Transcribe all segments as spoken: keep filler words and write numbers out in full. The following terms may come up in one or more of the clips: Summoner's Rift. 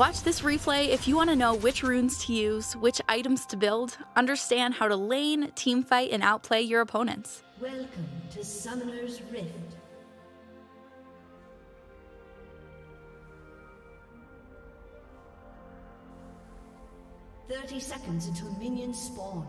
Watch this replay if you want to know which runes to use, which items to build, understand how to lane, teamfight, and outplay your opponents. Welcome to Summoner's Rift. thirty seconds until minions spawn.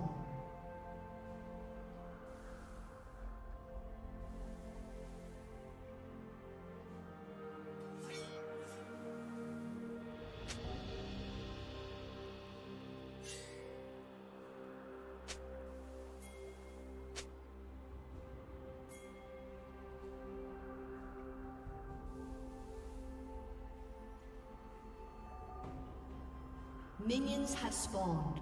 Minions have spawned.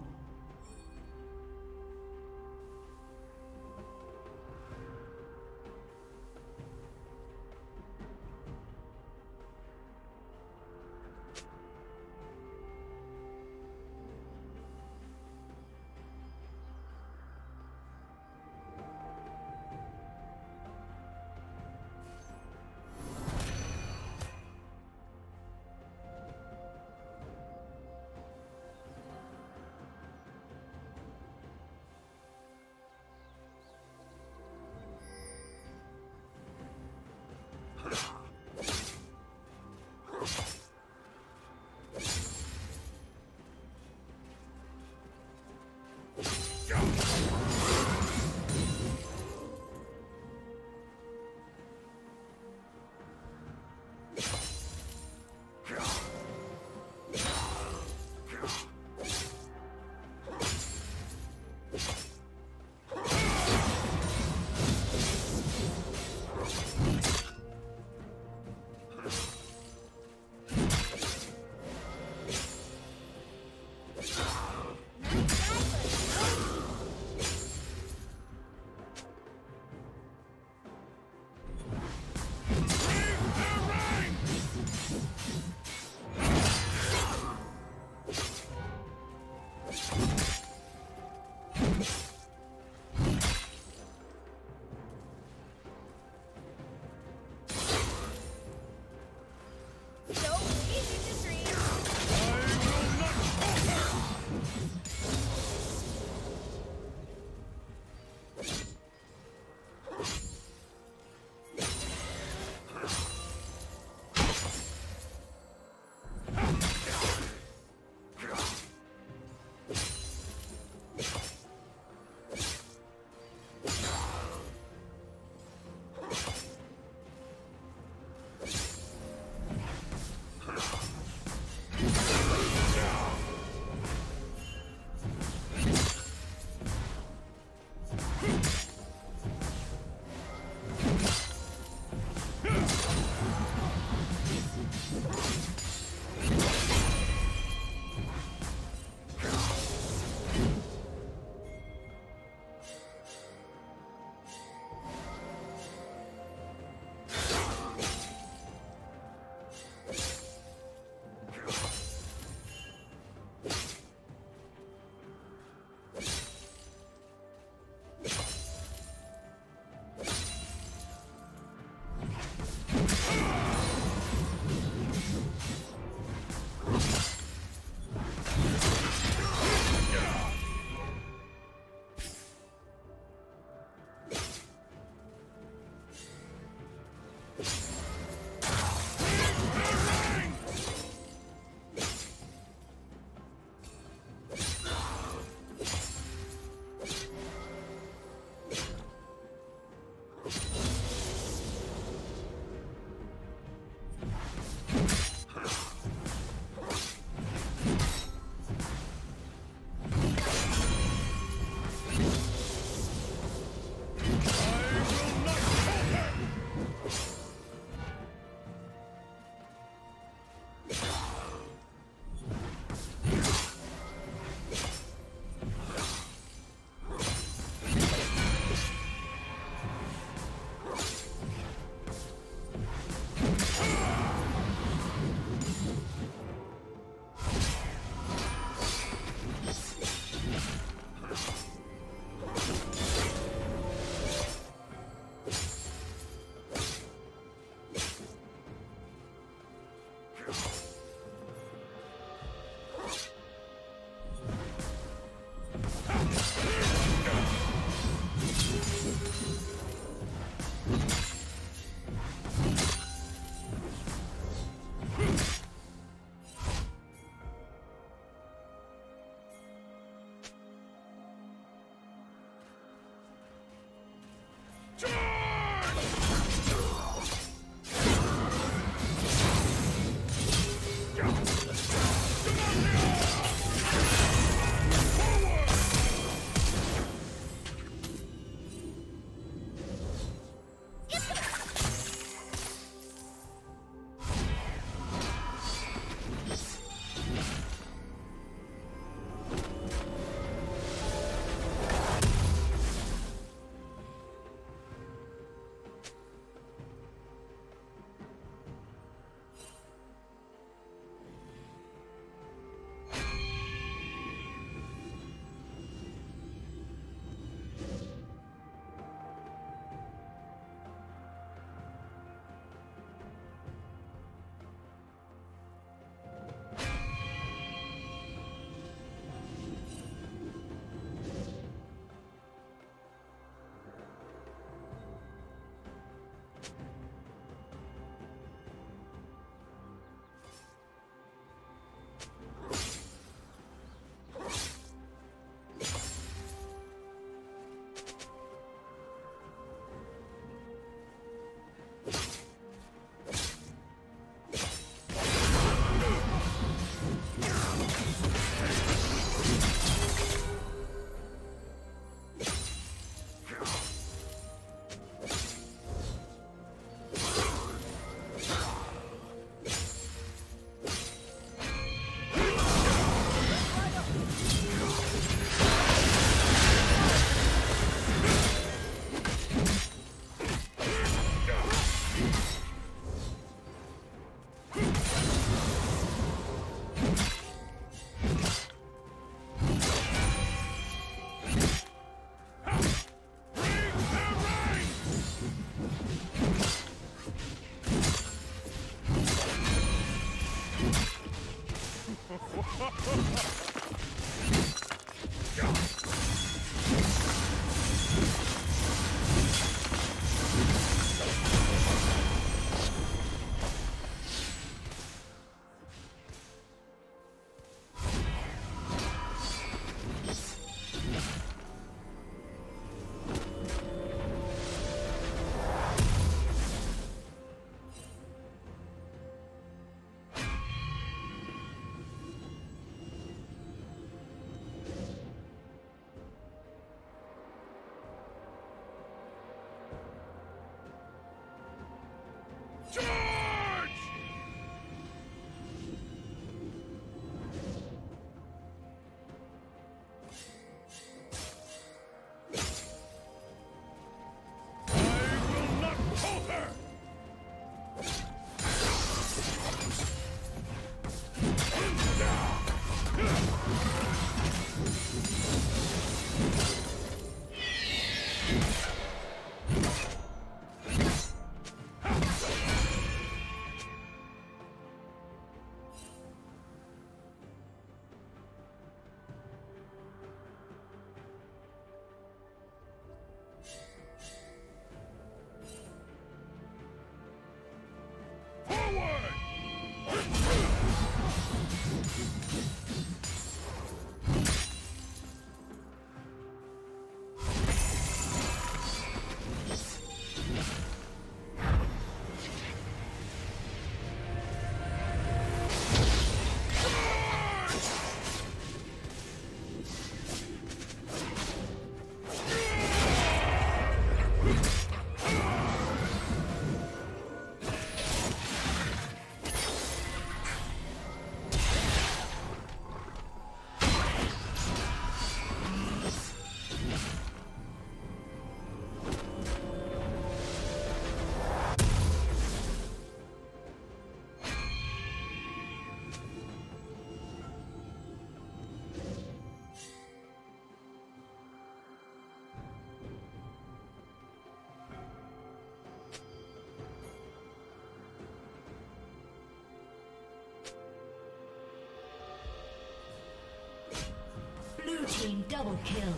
Team double kill.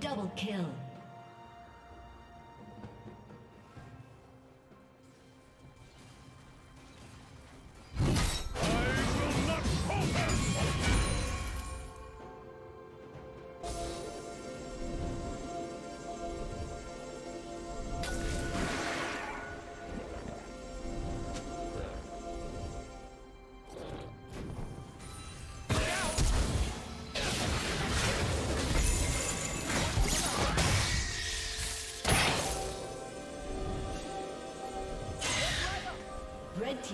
Double kill. I will not falter! Team double kill. Red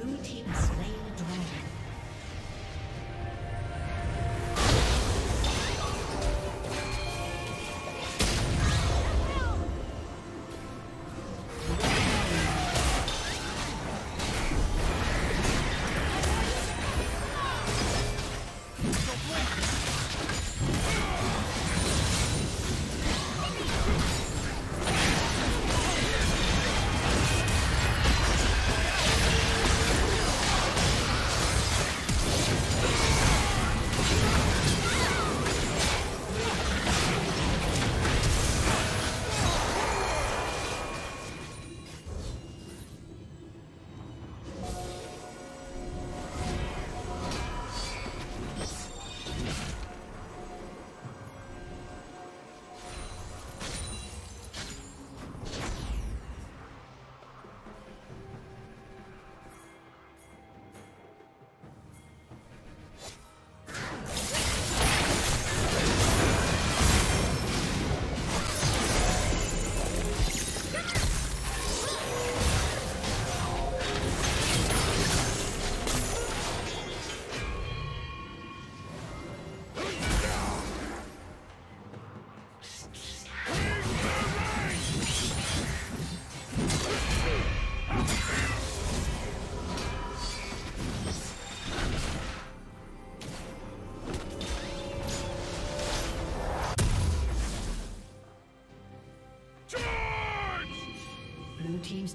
Blue team has slain the dragon. Team's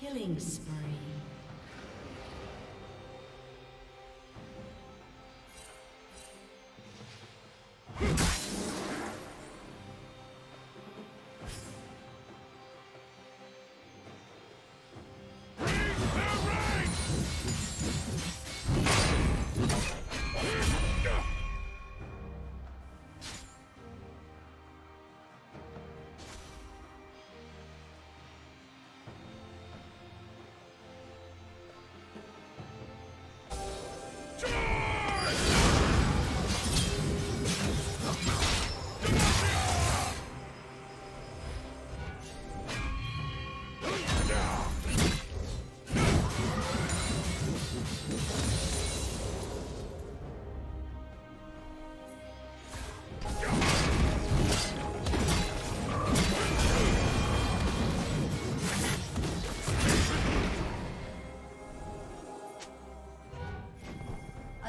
Killing spree.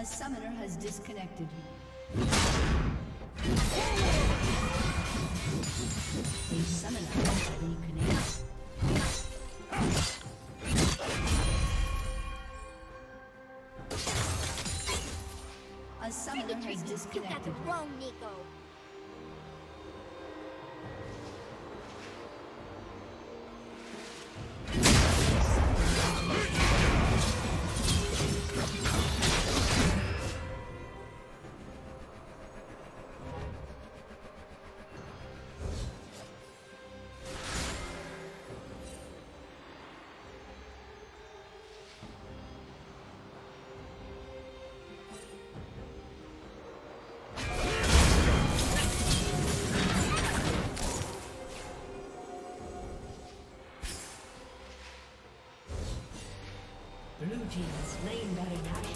A summoner has disconnected. A summoner has reconnected. A summoner has disconnected. You got it wrong, Nico. Jesus, laying down in action.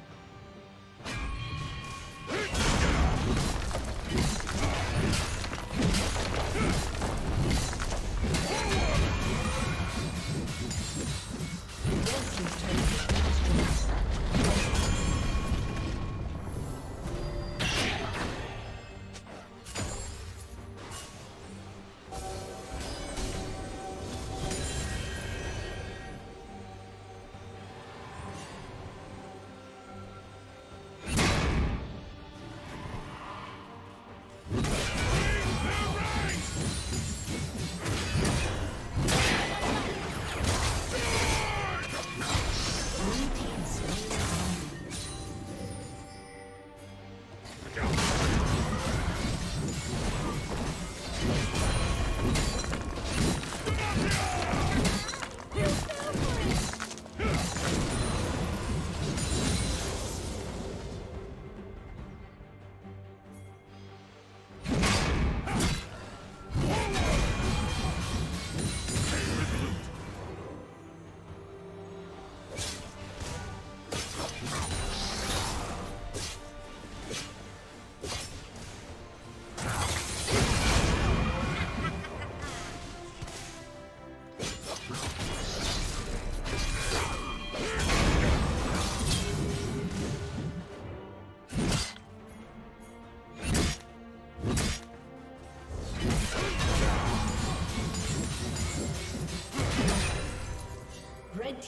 Red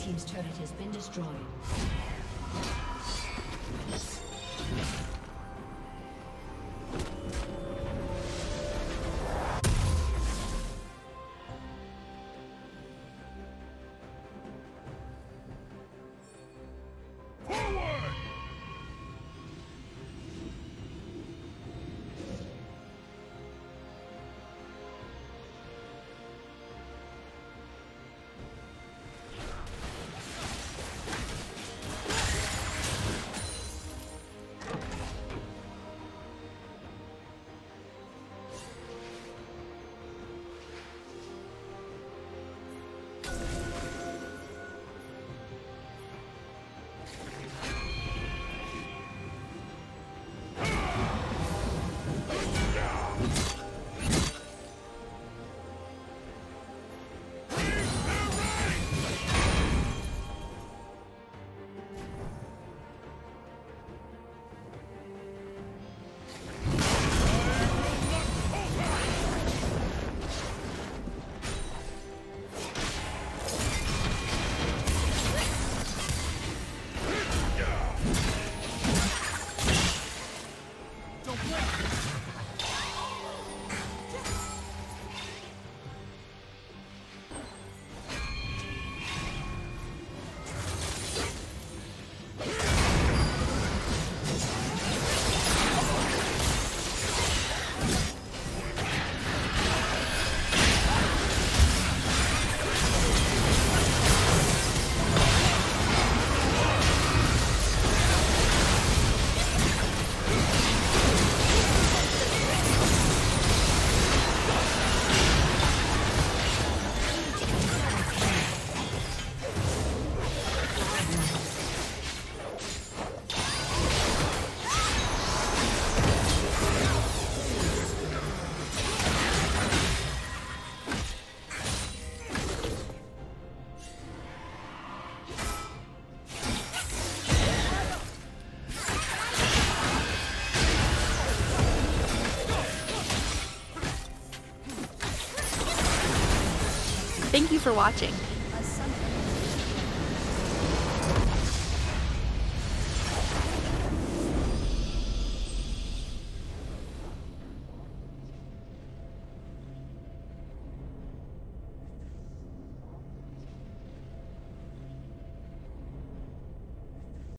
Team's turret has been destroyed. Thank you for watching.